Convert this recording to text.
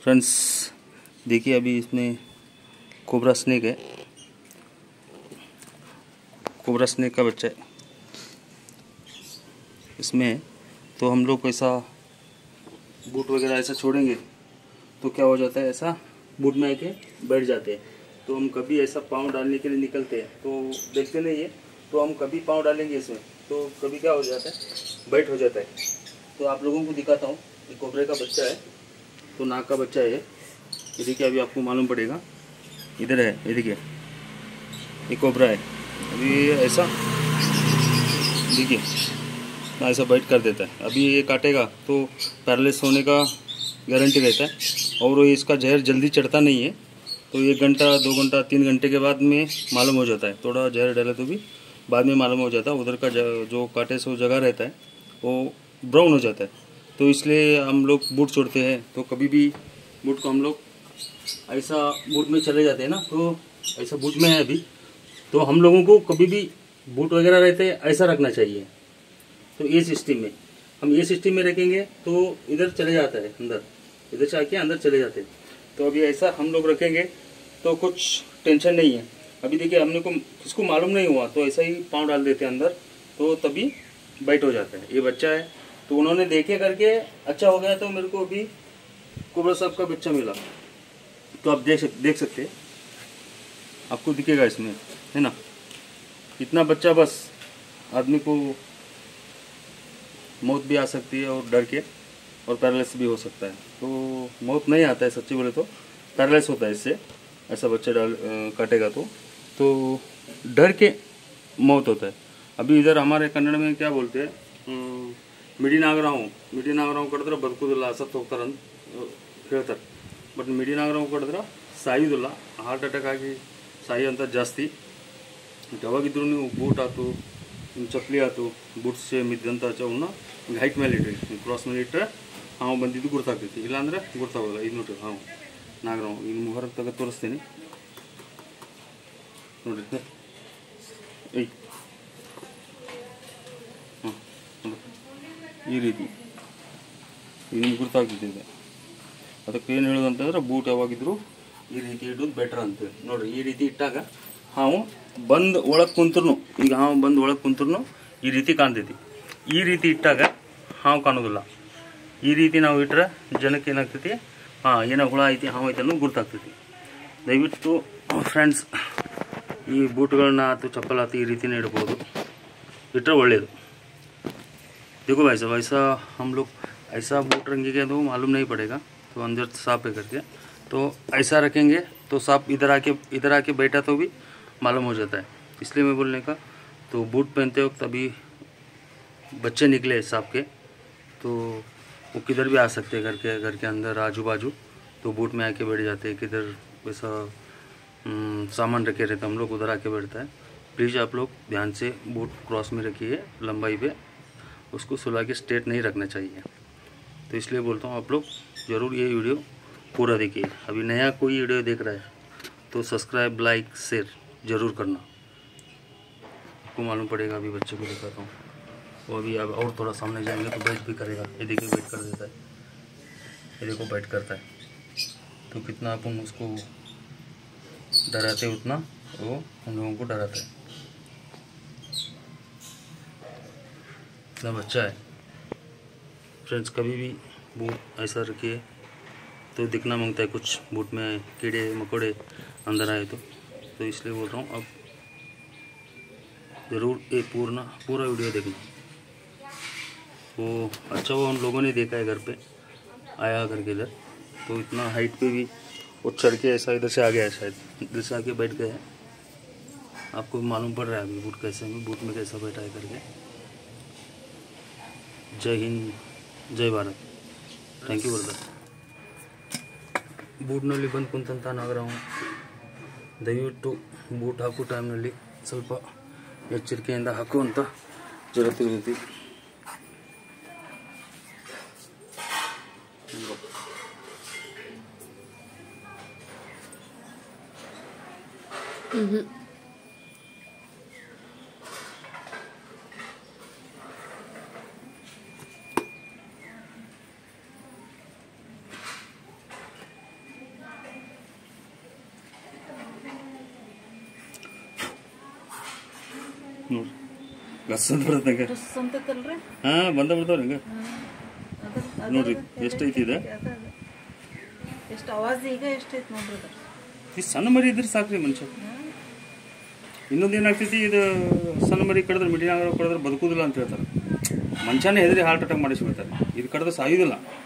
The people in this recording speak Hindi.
फ्रेंड्स देखिए अभी इसमें कोबरा स्नेक है, कोबरा स्नेक का बच्चा है इसमें। तो हम लोग ऐसा बूट वगैरह ऐसा छोड़ेंगे तो क्या हो जाता है, ऐसा बूट में आके बैठ जाते हैं। तो हम कभी ऐसा पाँव डालने के लिए निकलते हैं तो देखते नहीं है, तो हम कभी पाँव डालेंगे इसमें तो कभी क्या हो जाता है, बैठ हो जाता है। तो आप लोगों को दिखाता हूँ, ये कोबरे का बच्चा है, तो नाक का बच्चा है ये। देखिए अभी आपको मालूम पड़ेगा, इधर है ये, देखिए ये कोबरा है। अभी ऐसा देखिए ऐसा बैठ कर देता है, अभी ये काटेगा तो पैरालिस होने का गारंटी रहता है। और इसका जहर जल्दी चढ़ता नहीं है, तो 1 घंटा 2 घंटा 3 घंटे के बाद में मालूम हो जाता है। थोड़ा जहर डाले तो भी बाद में मालूम हो जाता है, उधर का जो काटे से वो जगह रहता है वो ब्राउन हो जाता है। तो इसलिए हम लोग बूट छोड़ते हैं, तो कभी भी बूट को हम लोग ऐसा बूट में चले जाते हैं ना, तो ऐसा बूट में है अभी। तो हम लोगों को कभी भी बूट वगैरह रहते हैं ऐसा रखना चाहिए। तो ये सिस्टम में हम ये सिस्टम में रखेंगे तो इधर चले जाता है अंदर, इधर से आके अंदर चले जाते हैं। तो अभी ऐसा हम लोग रखेंगे तो कुछ टेंशन नहीं है। अभी देखिए हमने को किसको मालूम नहीं हुआ तो ऐसा ही पाँव डाल देते हैं अंदर, तो तभी बैठ हो जाता है। ये बच्चा है तो उन्होंने देखे करके अच्छा हो गया, तो मेरे को अभी कोबरा साहब का बच्चा मिला। तो आप देख सकते हैं, आपको दिखेगा इसमें है ना, इतना बच्चा बस आदमी को मौत भी आ सकती है और डर के, और पैरालिस भी हो सकता है। तो मौत नहीं आता है, सच्ची बोले तो पैरालिस होता है इससे, ऐसा बच्चा काटेगा तो डर के मौत होता है। अभी इधर हमारे कन्नड़ में क्या बोलते हैं, ಮಿಡಿ ನಾಗರಾವು ಕಡಿದ್ರೆ ಬದುಕುವುದಿಲ್ಲ, ಸತ್ತು ಹೋಗ್ತಾರೆ ಅಂತ ಹೇಳ್ತಾರೆ। ಬಟ್ ಮಿಡಿ ನಾಗರಾವು ಕಡಿದ್ರೆ ಸಾಯೋದಿಲ್ಲ, ಹಾರ್ಟ್ ಅಟ್ಯಾಕ್ ಆಗಿ ಸಾಯೋಂಥ ಜಾಸ್ತಿ। ಯಾವಾಗಿದ್ರೂ ನೀವು ಬೂಟ್ ಆಯ್ತು, ನಿಮ್ಮ ಚಪ್ಪಲಿ ಆಯ್ತು, ಬೂಟ್ ಸೇಮ್ ಇದ್ದಂಥ ಚವನ್ನ ಹೈಟ್ ಮೇಲೆ ಇಟ್ರಿ, ನೀವು ಕ್ರಾಸ್ ಮೇಲೆ ಇಟ್ಟರೆ ಹಾವು ಬಂದಿದ್ದು ಗುರ್ತಾಗ್ತೈತಿ, ಇಲ್ಲಾಂದರೆ ಗುರ್ತಾಗೋಲ್ಲ। ಇದು ನೋಡ್ರಿ ಹಾವು ನಾಗರಾವು, ಇನ್ನು ಹೊರಗೆ ತೆಗೆದು ತೋರಿಸ್ತೀನಿ ನೋಡಿರಿ, ಏಯ್ ಈ ರೀತಿ ನಿಮ್ಗೆ ಗುರ್ತಾಗ್ತಿದೆ। ಅದಕ್ಕೆ ಏನು ಹೇಳೋದು ಅಂತಂದ್ರೆ ಬೂಟ್ ಯಾವಾಗಿದ್ರು ಈ ರೀತಿ ಇಡೋದು ಬೆಟ್ರ್ ಅಂತೇಳಿ ನೋಡಿರಿ। ಈ ರೀತಿ ಇಟ್ಟಾಗ ಹಾವು ಬಂದು ಒಳಗೆ ಕುಂತ್ರು, ಈಗ ಹಾವು ಬಂದು ಒಳಗೆ ಕುಂತ್ರು ಈ ರೀತಿ ಕಾಣ್ತೈತಿ, ಈ ರೀತಿ ಇಟ್ಟಾಗ ಹಾವು ಕಾಣೋದಿಲ್ಲ। ಈ ರೀತಿ ನಾವು ಇಟ್ಟರೆ ಜನಕ್ಕೆ ಏನಾಗ್ತೈತಿ, ಹಾಂ ಏನೋ ಹುಳ ಐತಿ ಹಾವು ಐತಿ ಅನ್ನೋದು ಗುರ್ತಾಗ್ತೈತಿ। ದಯವಿಟ್ಟು ಫ್ರೆಂಡ್ಸ್ ಈ ಬೂಟ್ಗಳನ್ನ ಆತು ಚಪ್ಪಲ್ ಆತು ಈ ರೀತಿನೇ ಇಡ್ಬೋದು, ಇಟ್ಟರೆ ಒಳ್ಳೆಯದು। देखो भाई साहब ऐसा हम लोग ऐसा बूट रखेंगे तो मालूम नहीं पड़ेगा, तो अंदर साफ है करके, तो ऐसा रखेंगे तो साफ इधर आके बैठा तो भी मालूम हो जाता है। इसलिए मैं बोलने का तो बूट पहनते वक्त अभी बच्चे निकले साफ के, तो वो किधर भी आ सकते हैं, घर के अंदर आजू बाजू, तो बूट में आके बैठ जाते हैं। किधर वैसा सामान रखे रहता हम लोग उधर आके बैठता है। प्लीज़ आप लोग ध्यान से बूट क्रॉस में रखिए, लंबाई पे उसको सुला के स्ट्रेट नहीं रखना चाहिए। तो इसलिए बोलता हूँ आप लोग ज़रूर ये वीडियो पूरा देखिए। अभी नया कोई वीडियो देख रहा है तो सब्सक्राइब, लाइक, शेयर ज़रूर करना। आपको मालूम पड़ेगा, अभी बच्चे को दिखाता हूँ, वो अभी अब और थोड़ा सामने जाएंगे तो बैठ भी करेगा। ये देखिए बैठ कर देता है, ये देखो बैठ करता है। तो कितना अपन उसको डराते उतना वो हम लोगों को डराता है। बच्चा है फ्रेंड्स, कभी भी बूट ऐसा रखिए तो दिखना मांगता है कुछ, बूट में कीड़े मकोड़े अंदर आए तो इसलिए बोल रहा हूँ आप ज़रूर ये पूरा वीडियो देखना। वो अच्छा वो हम लोगों ने देखा है, घर पे आया करके इधर, तो इतना हाइट पे भी वो चढ़ के ऐसा इधर से आ गया है, शायद इधर से आके बैठ गया है। आपको मालूम पड़ रहा है अभी बूट में कैसा बैठा है करके। जय हिंद, जय भारत, थैंक यू ब्रदर। बूटनल्ली बंद कुंतंत नागराव, दयविಟ್ಟು बूट हाको टाइमली ಸ್ವಲ್ಪ ಎಚ್ಚರಿಕೆಯಿಂದ ಹಾಕುವಂತ ಜರುತ್ತಿರುತ್ತೆ। रसंत बरतंगे रसंत कलरे हां ಬಂದ ಬಿಡ್ತಾರಂಗ ನೋಡಿ ಎಷ್ಟು ಐತಿ ಇದೆ ಎಷ್ಟು आवाज ಈಗ ಎಷ್ಟು ಐತಿ ನೋಡಿ ಈ ಸಣ್ಣ ಮರಿ ಇದ್ರೆ ಸಾಕ್ರಿ ಮನುಷ್ಯ ಇನ್ನೊಂದು ಏನಾಗ್ತಿತಿ ಇದು ಸಣ್ಣ ಮರಿ ಕಡದ್ರ ಮಿಡಿನಾಗರ ಕಡದ್ರ ಬದುಕುವುದಿಲ್ಲ ಅಂತ ಹೇಳ್ತಾರೆ ಮನುಷ್ಯನೇ ಹೆದರಿ ಹಾರ್ಟ್ ಅಟ್ಯಾಕ್ ಮಾಡಿಸ್ಬಿಡ್ತಾರೆ ಇದು ಕಡದ್ರ ಸಾಯುವುದಿಲ್ಲ।